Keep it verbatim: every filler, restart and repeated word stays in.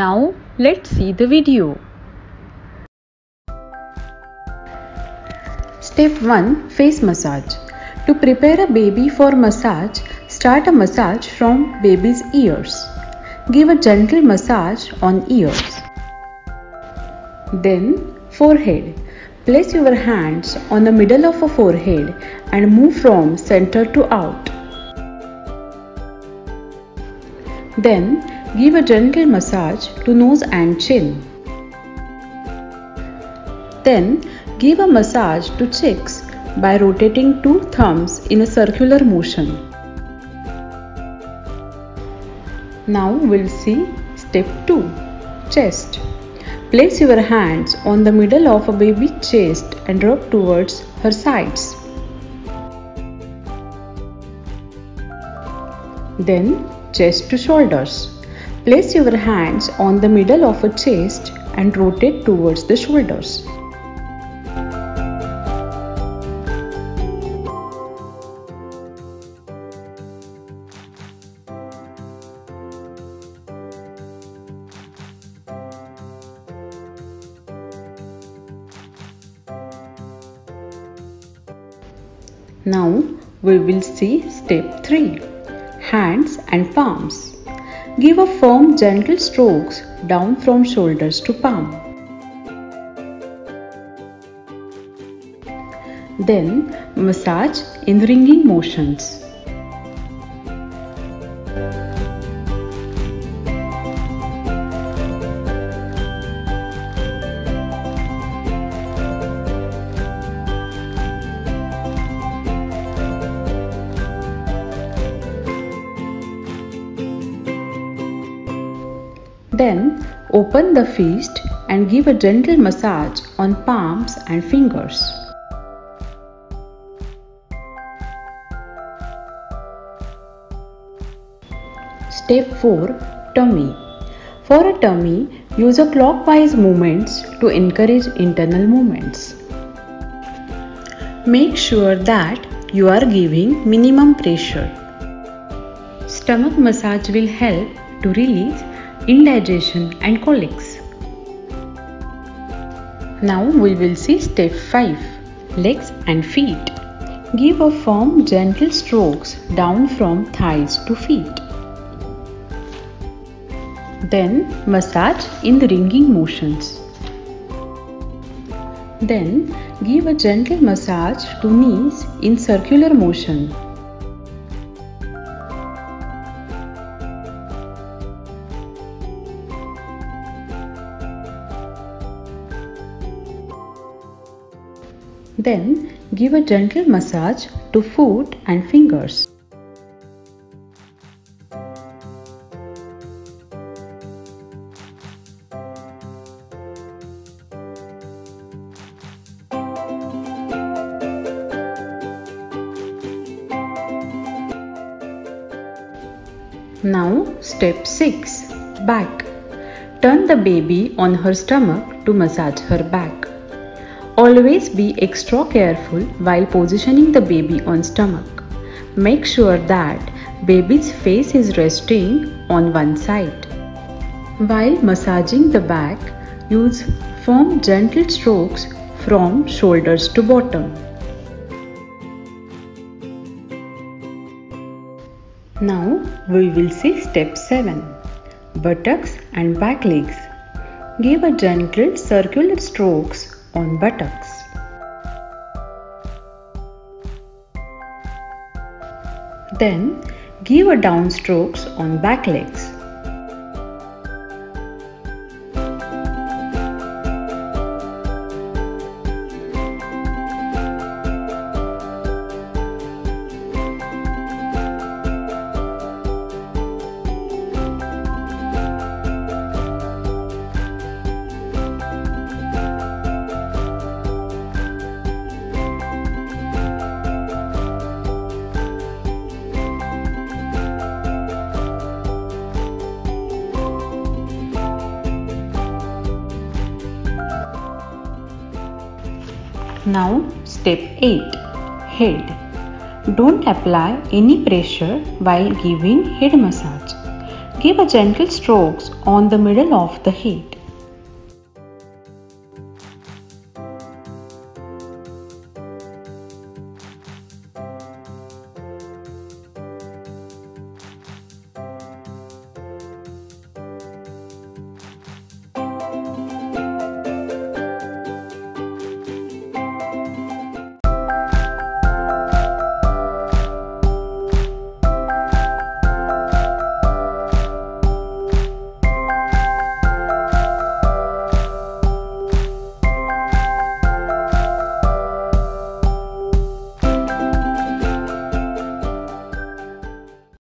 Now let's see the video. Step one. Face massage. To prepare a baby for massage, start a massage from baby's ears. Give a gentle massage on ears. Then forehead. Place your hands on the middle of a forehead and move from center to out. Then give a gentle massage to nose and chin. Then give a massage to cheeks by rotating two thumbs in a circular motion. Now we'll see step two. Chest. Place your hands on the middle of a baby's chest and rub towards her sides. Then chest to shoulders. Place your hands on the middle of a chest and rotate towards the shoulders. Now we will see step three. Hands and palms. Give a firm gentle strokes down from shoulders to palm. Then massage in ringing motions. Then open the fist and give a gentle massage on palms and fingers. Step four. Tummy. For a tummy, use a clockwise movements to encourage internal movements. Make sure that you are giving minimum pressure. Stomach massage will help to release indigestion and colics. Now we will see step five. Legs and feet. Give a firm gentle strokes down from thighs to feet. Then massage in the ringing motions. Then give a gentle massage to knees in circular motion. Then give a gentle massage to foot and fingers. Now step six. Back. Turn the baby on her stomach to massage her back. Always be extra careful while positioning the baby on stomach. Make sure that baby's face is resting on one side. While massaging the back, use firm gentle strokes from shoulders to bottom. Now we will see step seven. Buttocks and back legs. Give a gentle circular strokes on buttocks. Then give a downstrokes on back legs. Now step eight. Head. Don't apply any pressure while giving head massage. Give a gentle strokes on the middle of the head.